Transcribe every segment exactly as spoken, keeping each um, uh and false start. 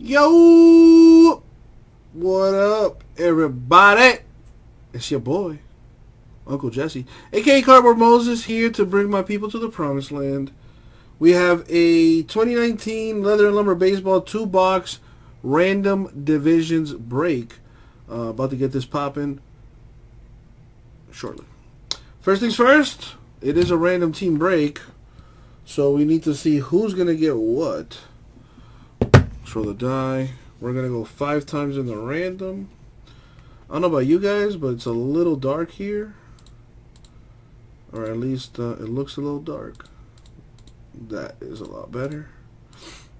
Yo, what up, everybody? It's your boy, Uncle Jesse, aka Cardboard Moses, here to bring my people to the promised land. We have a twenty nineteen Leather and Lumber Baseball two box Random Divisions break. Uh, about to get this popping shortly. First things first, it is a random team break, so we need to see who's going to get what. Roll the die. We're gonna go five times in the random. I don't know about you guys, but it's a little dark here, or at least uh, it looks a little dark. That is a lot better.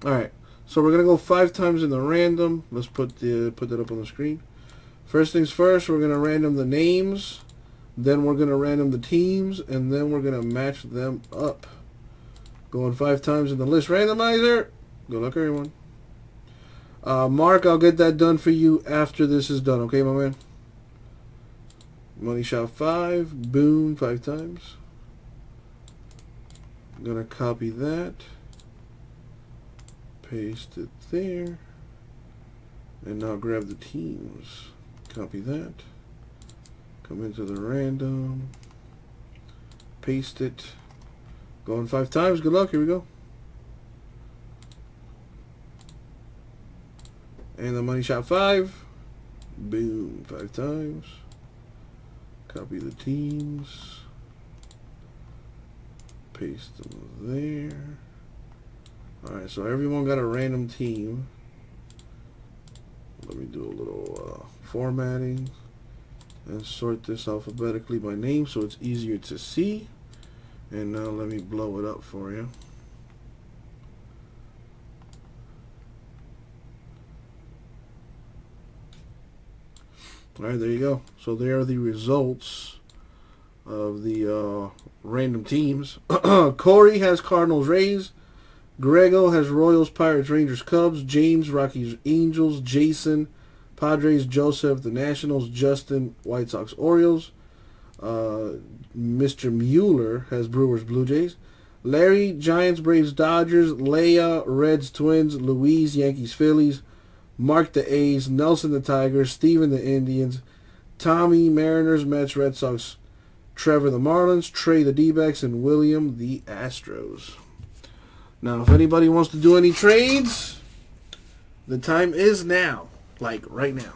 All right, so we're gonna go five times in the random. Let's put the put that up on the screen. First things first, we're gonna random the names, then we're gonna random the teams, and then we're gonna match them up. Going five times in the list randomizer. Good luck, everyone. Uh, Mark, I'll get that done for you after this is done, okay, my man? Money shot five, boom, five times. I'm gonna copy that, paste it there, and now grab the teams. Copy that, come into the random, paste it, going five times. Good luck. Here we go. And the money shot five, boom, five times. Copy the teams, paste them there. All right, so everyone got a random team. Let me do a little uh, formatting and sort this alphabetically by name so it's easier to see. And now let me blow it up for you. All right, there you go. So there are the results of the uh, random teams. Corey has Cardinals, Rays. Grego has Royals, Pirates, Rangers, Cubs. James, Rockies, Angels. Jason, Padres. Joseph, the Nationals. Justin, White Sox, Orioles. Uh, Mister Mueller has Brewers, Blue Jays. Larry, Giants, Braves, Dodgers. Leia, Reds, Twins. Louise, Yankees, Phillies. Mark, the A's. Nelson, the Tigers. Steven, the Indians. Tommy, Mariners, Mets, Red Sox. Trevor, the Marlins. Trey, the D-backs. And William, the Astros. Now, if anybody wants to do any trades, the time is now. Like, right now.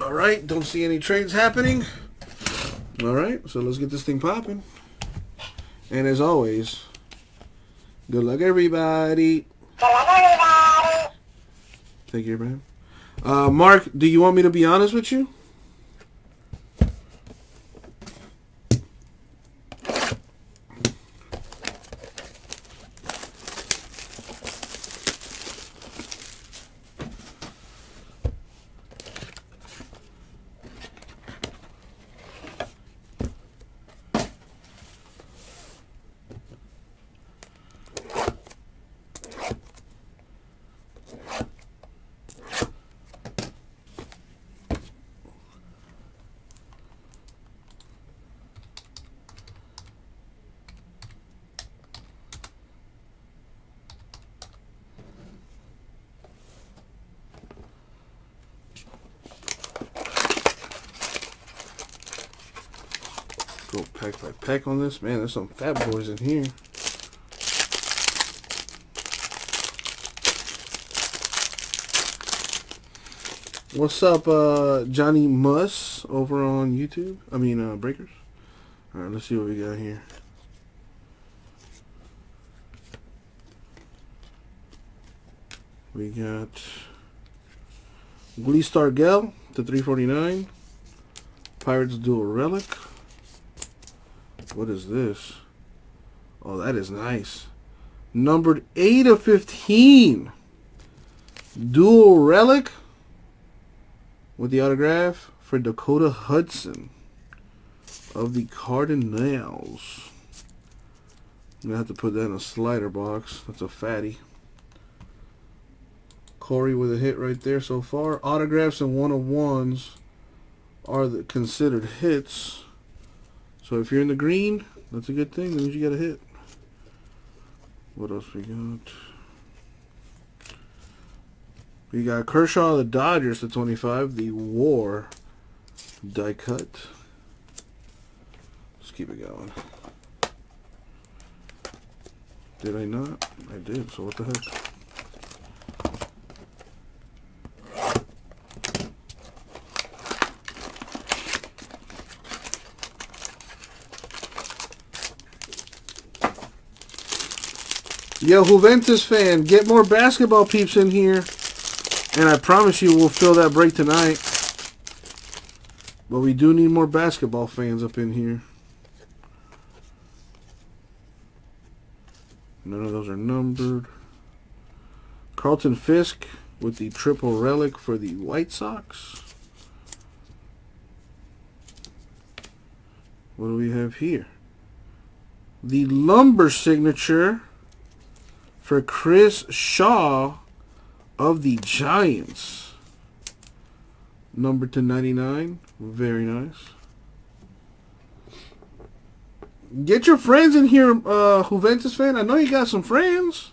All right, don't see any trades happening. All right, so let's get this thing popping. And as always, good luck, everybody. Good luck, everybody. Thank you, Abraham. Uh, Mark, do you want me to be honest with you? Go pack by pack on this. Man, there's some fat boys in here. What's up, uh, Johnny Muss over on YouTube? I mean, uh, Breakers. All right, let's see what we got here. We got Glee Stargell to three forty-nine. Pirates Dual Relic. What is this? Oh, that is nice. Numbered eight of fifteen. Dual relic with the autograph for Dakota Hudson of the Cardinals. I'm going to have to put that in a slider box. That's a fatty. Corey with a hit right there so far. Autographs and one-of-ones are the considered hits. So if you're in the green, that's a good thing. That means you got a hit. What else we got? We got Kershaw, the Dodgers, to twenty-five, the WAR die cut. Let's keep it going. Did I not? I did, so what the heck? Yo, Juventus fan, get more basketball peeps in here. And I promise you we'll fill that break tonight. But we do need more basketball fans up in here. None of those are numbered. Carlton Fisk with the triple relic for the White Sox. What do we have here? The Lumber signature for Chris Shaw of the Giants. Number two ninety-nine. Very nice. Get your friends in here, uh, Juventus fan. I know you got some friends.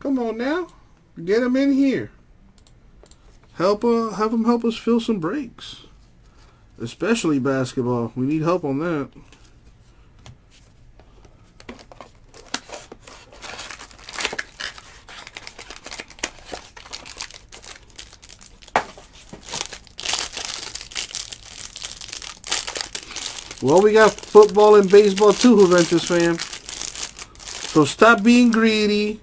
Come on now. Get them in here. Help, uh, have them help us fill some breaks. Especially basketball. We need help on that. Well, we got football and baseball too, Juventus fan. So stop being greedy.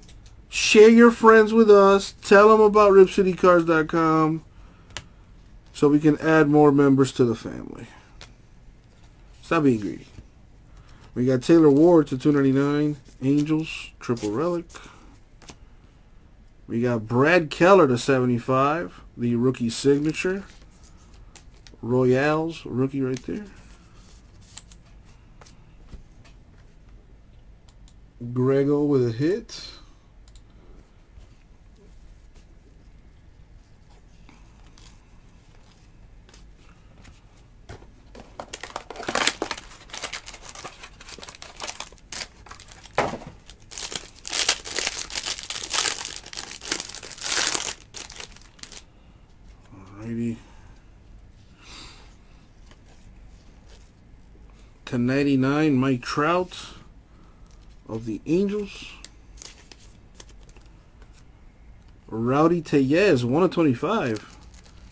Share your friends with us. Tell them about Rip City Cards dot com so we can add more members to the family. Stop being greedy. We got Taylor Ward to two ninety-nine. Angels, triple relic. We got Brad Keller to seventy-five. The rookie signature. Royals, rookie right there. Grego with a hit. Alrighty. two ninety-nine, Mike Trout of the Angels. Rowdy Tellez, one of twenty-five.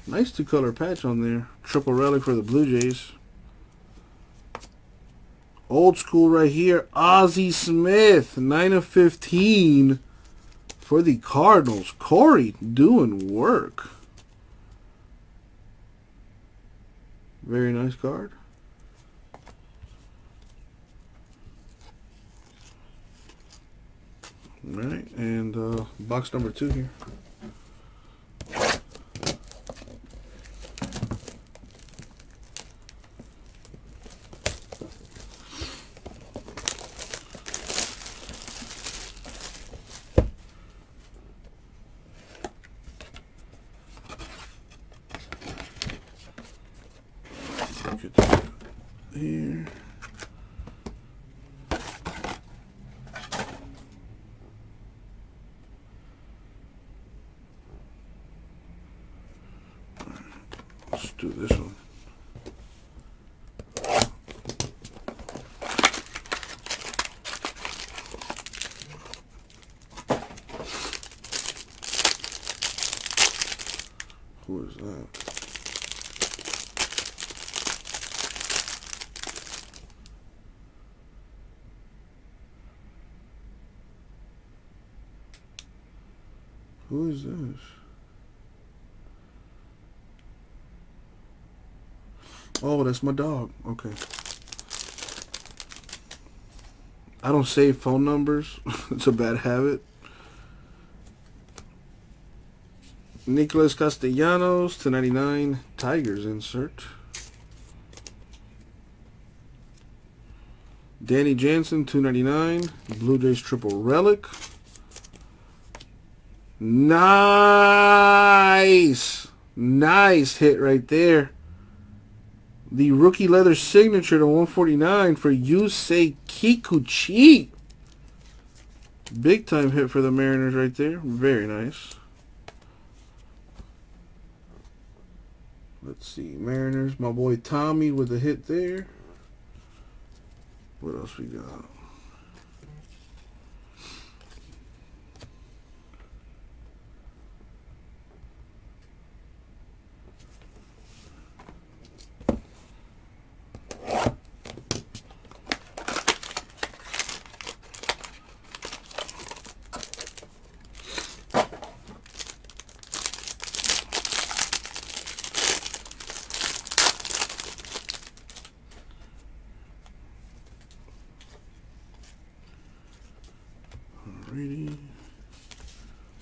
Nice two-color patch on there. Triple relic for the Blue Jays. Old school right here. Ozzie Smith, nine of fifteen for the Cardinals. Corey doing work. Very nice card. All right, and uh, box number two here. Get that here. Do this one. Who is that? Who is this? Oh, that's my dog. Okay. I don't save phone numbers. It's a bad habit. Nicholas Castellanos to ninety-nine. Tigers insert. Danny Jansen to ninety-nine. Blue Jays triple relic. Nice. Nice hit right there. The rookie leather signature to one forty-nine for Yusei Kikuchi. Big time hit for the Mariners right there. Very nice. Let's see. Mariners. My boy Tommy with a hit there. What else we got?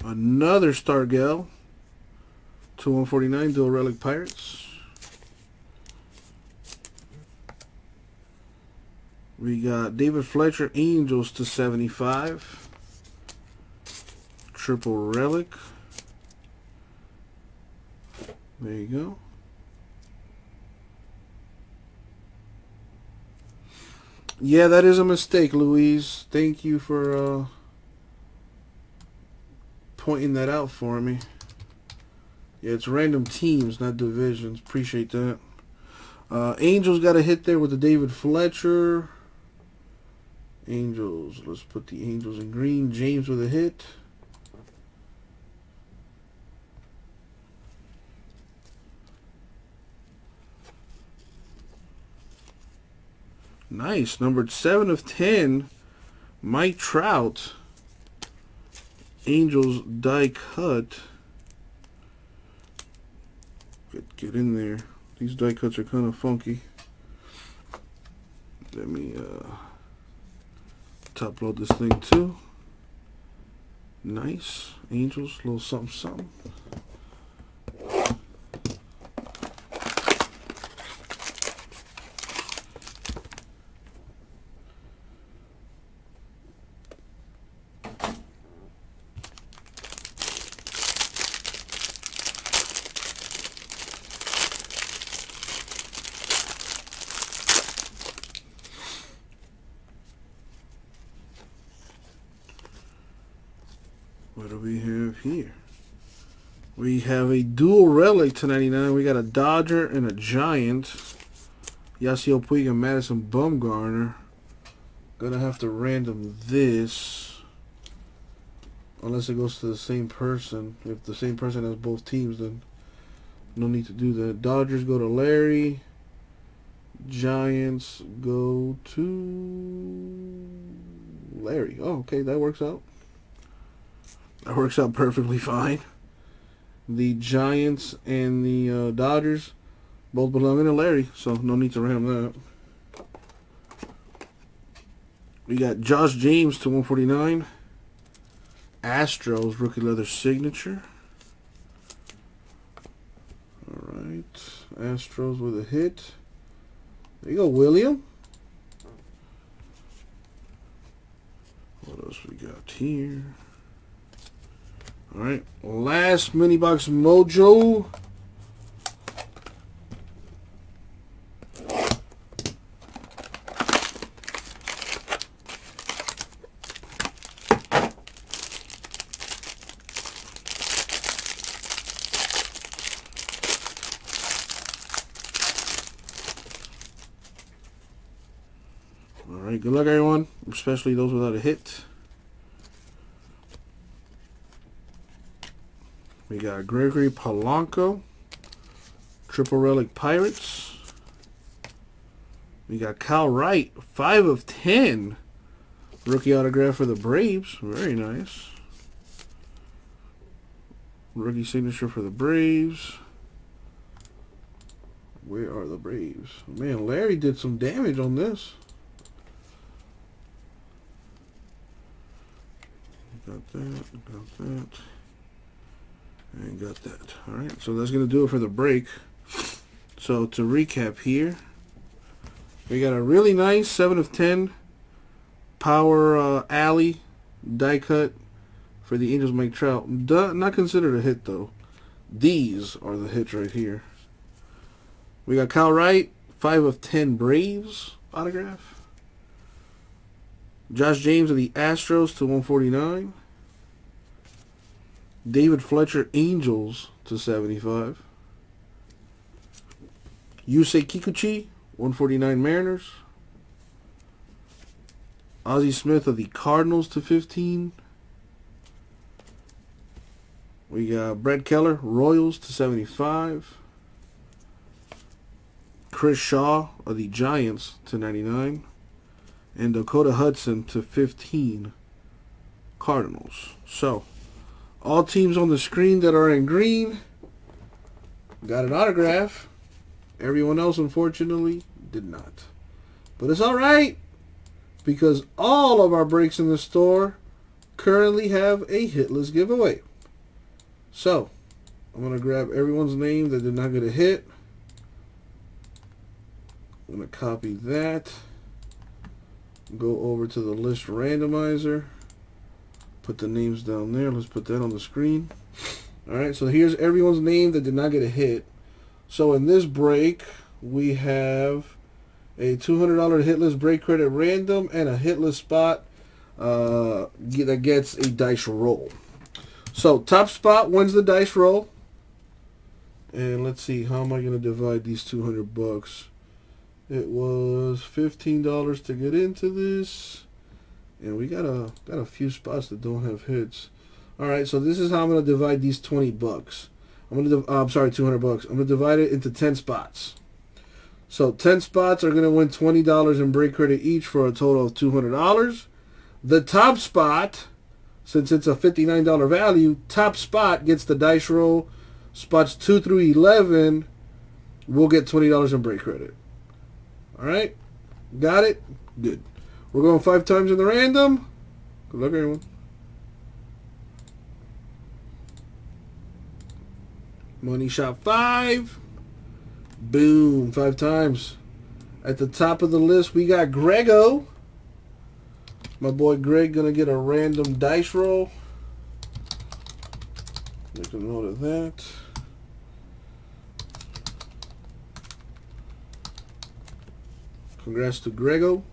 Another Stargell to one forty-nine, dual relic Pirates. We got David Fletcher Angels to seventy-five, triple relic. There you go. Yeah, that is a mistake, Louise. Thank you for uh, pointing that out for me. Yeah, it's random teams, not divisions. Appreciate that. Uh, Angels got a hit there with the David Fletcher. Angels. Let's put the Angels in green. James with a hit. Nice. Numbered seven of ten. Mike Trout. Angels die cut. Get, get in there. These die cuts are kind of funky. Let me uh, top load this thing too. Nice. Angels, a little something, something. What do we have here? We have a dual relic to ninety-nine. We got a Dodger and a Giant. Yasiel Puig and Madison Bumgarner. Gonna have to random this. Unless it goes to the same person. If the same person has both teams, then no need to do that. Dodgers go to Larry. Giants go to Larry. Oh, okay, that works out. That works out perfectly fine. The Giants and the uh, Dodgers both belong to Larry, so no need to ram that up. We got Josh James to one forty-nine. Astros rookie leather signature. All right, Astros with a hit. There you go, William. What else we got here? All right, last mini box mojo. All right, good luck, everyone, especially those without a hit. We got Gregory Polanco, triple relic Pirates. We got Kyle Wright, five of ten. Rookie autograph for the Braves. Very nice. Rookie signature for the Braves. Where are the Braves? Man, Larry did some damage on this. Got that, got that. I got that. All right, so that's going to do it for the break. So to recap here, we got a really nice seven of ten power uh, alley die cut for the Angels, Mike Trout. Duh, not considered a hit, though. These are the hits right here. We got Kyle Wright, five of ten Braves autograph. Josh James of the Astros to one forty-nine. David Fletcher, Angels to seventy-five. Yusei Kikuchi, one forty-nine Mariners. Ozzie Smith of the Cardinals to fifteen. We got Brad Keller, Royals to seventy-five. Chris Shaw of the Giants to ninety-nine. And Dakota Hudson to fifteen, Cardinals. So, all teams on the screen that are in green got an autograph. Everyone else, unfortunately, did not. But it's all right, because all of our breaks in the store currently have a hitless giveaway. So, I'm going to grab everyone's name that did not get a hit. I'm going to copy that. Go over to the list randomizer. Put the names down there. Let's put that on the screen. Alright, so here's everyone's name that did not get a hit. So in this break, we have a two hundred dollar hitless break credit random and a hitless spot uh, that gets a dice roll. So top spot wins the dice roll. And let's see, how am I going to divide these two hundred bucks? It was fifteen dollars to get into this. And we got a got a few spots that don't have hits. All right, so this is how I'm gonna divide these twenty bucks. I'm gonna, uh, I'm sorry, two hundred bucks. I'm gonna divide it into ten spots. So ten spots are gonna win twenty dollars in break credit each for a total of two hundred dollars. The top spot, since it's a fifty-nine dollar value, top spot gets the dice roll. Spots two through eleven will get twenty dollars in break credit. All right, got it? Good. We're going five times in the random. Good luck, everyone. Money shot five. Boom. Five times. At the top of the list, we got Grego. My boy Greg going to get a random dice roll. Make a note of that. Congrats to Grego.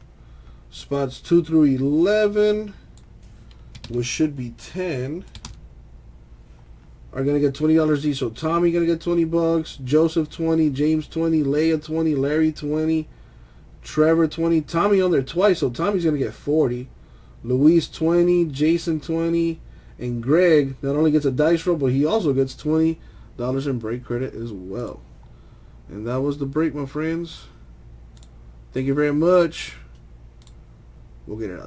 Spots two through eleven, which should be ten, are gonna get twenty dollars each. So Tommy gonna get twenty bucks, Joseph twenty, James twenty, Leia twenty, Larry twenty, Trevor twenty, Tommy on there twice, so Tommy's gonna get forty, Luis twenty, Jason twenty, and Greg not only gets a dice roll, but he also gets twenty dollars in break credit as well. And that was the break, my friends. Thank you very much. We'll get it out.